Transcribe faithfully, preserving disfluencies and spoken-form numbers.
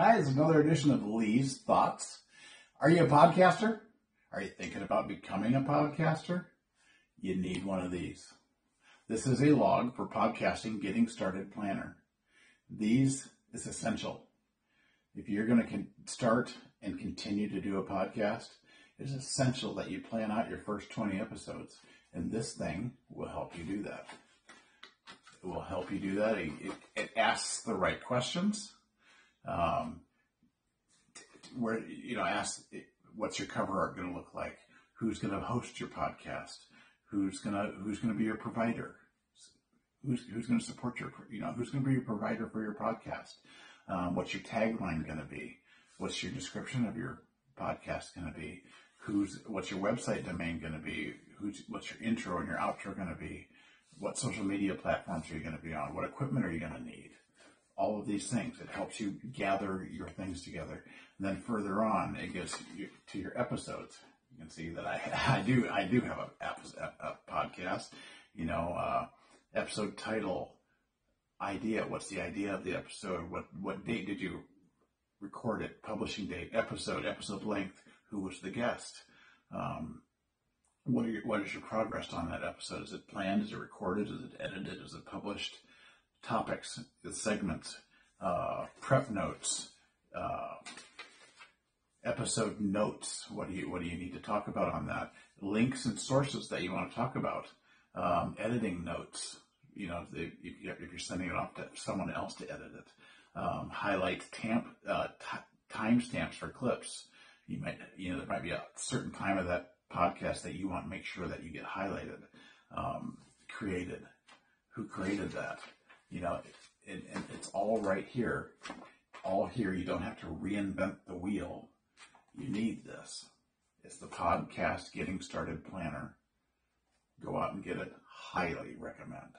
Hi, it's another edition of Lee's Thoughts. Are you a podcaster? Are you thinking about becoming a podcaster? You need one of these. This is a log for podcasting getting started planner. These is essential. If you're going to con- start and continue to do a podcast, it's essential that you plan out your first twenty episodes, and this thing will help you do that. It will help you do that. It, it, it asks the right questions. Um, t- t- where you know, ask it, what's your cover art going to look like? Who's going to host your podcast? Who's gonna Who's gonna be your provider? Who's Who's gonna support your you know Who's gonna be your provider for your podcast? Um, what's your tagline gonna be? What's your description of your podcast gonna be? Who's What's your website domain gonna be? Who's What's your intro and your outro gonna be? What social media platforms are you gonna be on? What equipment are you gonna need? All of these things. It helps you gather your things together. And then further on, it gets you to your episodes. You can see that I, I do I do have a, a, a podcast, you know, uh, episode title, idea. What's the idea of the episode? What what date did you record it? Publishing date, episode, episode length. Who was the guest? Um, what are your, what is your progress on that episode? Is it planned? Is it recorded? Is it edited? Is it published? Topics, segments, uh, prep notes. Uh, Episode notes. What do you What do you need to talk about on that? Links and sources that you want to talk about. Um, editing notes. You know, if, they, if you're sending it off to someone else to edit it. Um, highlights, tamp, uh, t- timestamps for clips. You might, you know, there might be a certain time of that podcast that you want to make sure that you get highlighted. Um, created. Who created that? You know, and it, it, it's all right here. All here. You don't have to reinvent the wheel. You need this. It's the Podcast Getting Started Planner. Go out and get it. Highly recommend.